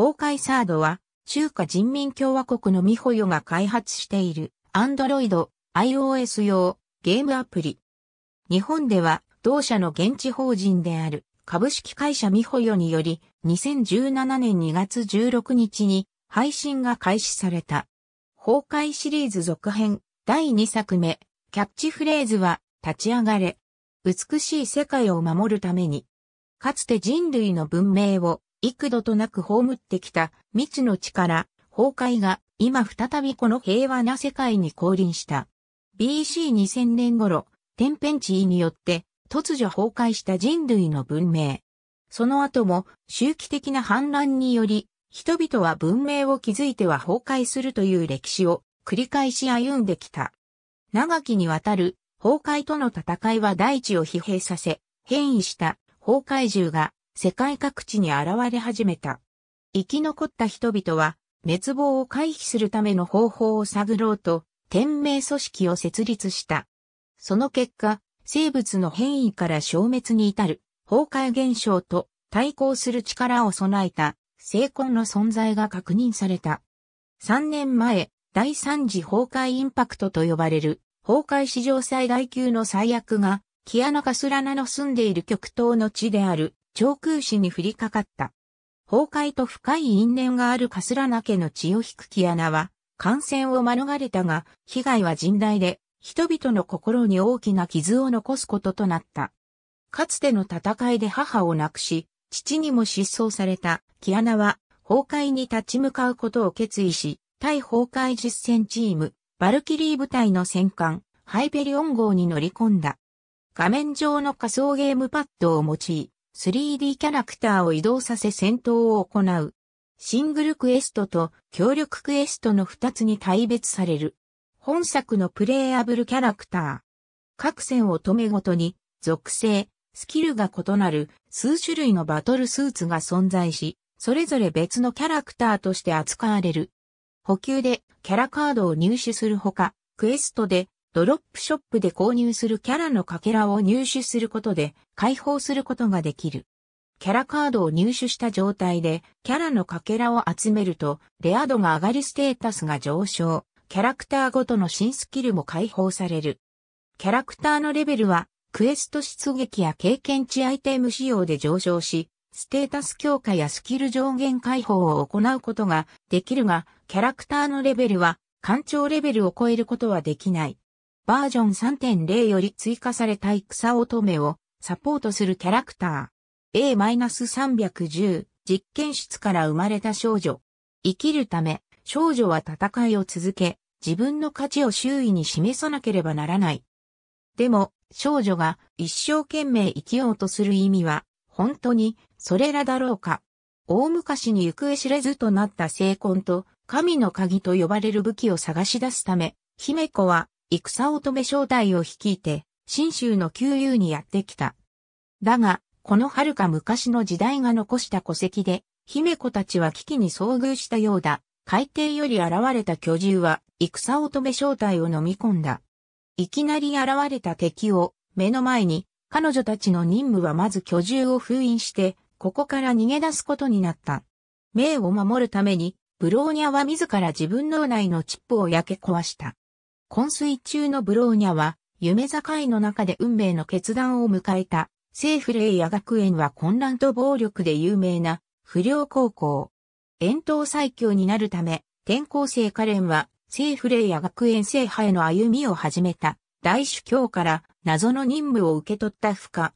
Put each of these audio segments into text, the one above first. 崩壊サードは、中華人民共和国のみほよが開発している、Android、iOS 用、ゲームアプリ。日本では、同社の現地法人である、株式会社みほよにより、2017年2月16日に、配信が開始された。崩壊シリーズ続編、第2作目、キャッチフレーズは、立ち上がれ。美しい世界を守るために。かつて人類の文明を幾度となく葬ってきた未知の力、崩壊が今再びこの平和な世界に降臨した。BC2000 年頃、天変地異によって突如崩壊した人類の文明。その後も周期的な反乱により、人々は文明を築いては崩壊するという歴史を繰り返し歩んできた。長きにわたる崩壊との戦いは大地を疲弊させ、変異した。崩壊獣が世界各地に現れ始めた。生き残った人々は滅亡を回避するための方法を探ろうと天命組織を設立した。その結果、生物の変異から消滅に至る崩壊現象と対抗する力を備えた聖魂の存在が確認された。3年前、第3次崩壊インパクトと呼ばれる崩壊史上最大級の災厄がキアナカスラナの住んでいる極東の地である長空市に降りかかった。崩壊と深い因縁があるカスラナ家の血を引くキアナは、感染を免れたが、被害は甚大で、人々の心に大きな傷を残すこととなった。かつての戦いで母を亡くし、父にも失踪されたキアナは、崩壊に立ち向かうことを決意し、対崩壊実践チーム、バルキリー部隊の戦艦、ハイペリオン号に乗り込んだ。画面上の仮想ゲームパッドを用い、3D キャラクターを移動させ戦闘を行う。シングルクエストと協力クエストの2つに大別される。本作のプレイアブルキャラクター。各戦乙女ごとに、属性、スキルが異なる数種類のバトルスーツが存在し、それぞれ別のキャラクターとして扱われる。補給でキャラカードを入手するほか、クエストで、ドロップショップで購入するキャラのかけらを入手することで解放することができる。キャラカードを入手した状態でキャラのかけらを集めるとレア度が上がりステータスが上昇、キャラクターごとの新スキルも解放される。キャラクターのレベルはクエスト出撃や経験値アイテム仕様で上昇し、ステータス強化やスキル上限解放を行うことができるが、キャラクターのレベルは艦長レベルを超えることはできない。バージョン 3.0 より追加された戦乙女をサポートするキャラクター。A-310 実験室から生まれた少女。生きるため少女は戦いを続け、自分の価値を周囲に示さなければならない。でも少女が一生懸命生きようとする意味は本当にそれらだろうか。大昔に行方知れずとなった聖魂と神の鍵と呼ばれる武器を探し出すため、姫子は戦乙女小隊を率いて、信州の旧友にやってきた。だが、この遥か昔の時代が残した戸籍で、姫子たちは危機に遭遇したようだ。海底より現れた巨獣は、戦乙女小隊を飲み込んだ。いきなり現れた敵を、目の前に、彼女たちの任務はまず巨獣を封印して、ここから逃げ出すことになった。命を守るために、ブローニャは自ら自分脳内のチップを焼け壊した。昏睡中のブローニャは、夢境の中で運命の決断を迎えた、聖フレイヤ学園は混乱と暴力で有名な、不良高校。遠投最強になるため、転校生カレンは、聖フレイヤ学園制覇への歩みを始めた、大主教から謎の任務を受け取った不可。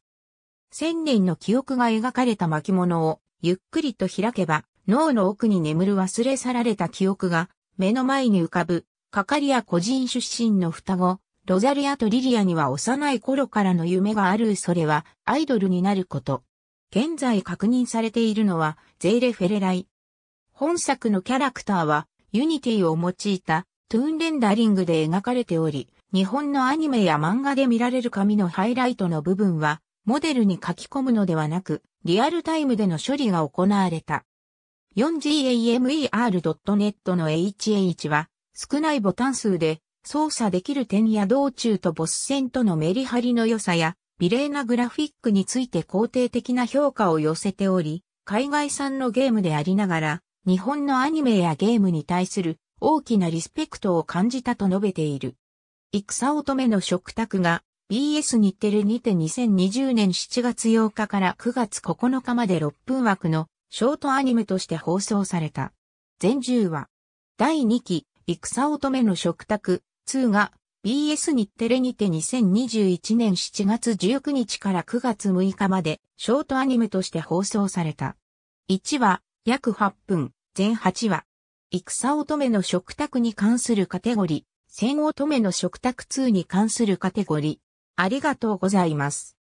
1000年の記憶が描かれた巻物を、ゆっくりと開けば、脳の奥に眠る忘れ去られた記憶が、目の前に浮かぶ。カカリア個人出身の双子、ロザリアとリリアには幼い頃からの夢がある。それはアイドルになること。現在確認されているのはゼーレ・フェレライ。本作のキャラクターはユニティを用いたトゥーンレンダリングで描かれており、日本のアニメや漫画で見られる紙のハイライトの部分はモデルに書き込むのではなく、リアルタイムでの処理が行われた。4gamer.net の HH は、少ないボタン数で操作できる点や道中とボス戦とのメリハリの良さや美麗なグラフィックについて肯定的な評価を寄せており、海外産のゲームでありながら日本のアニメやゲームに対する大きなリスペクトを感じたと述べている。戦乙女の食卓が BS 日テレにて2020年7月8日から9月9日まで6分枠のショートアニメとして放送された。全10話。第2期、戦乙女の食卓2が BS 日テレにて2021年7月19日から9月6日までショートアニメとして放送された。1話、約8分、全8話。戦乙女の食卓に関するカテゴリー、戦乙女の食卓2に関するカテゴリー。ありがとうございます。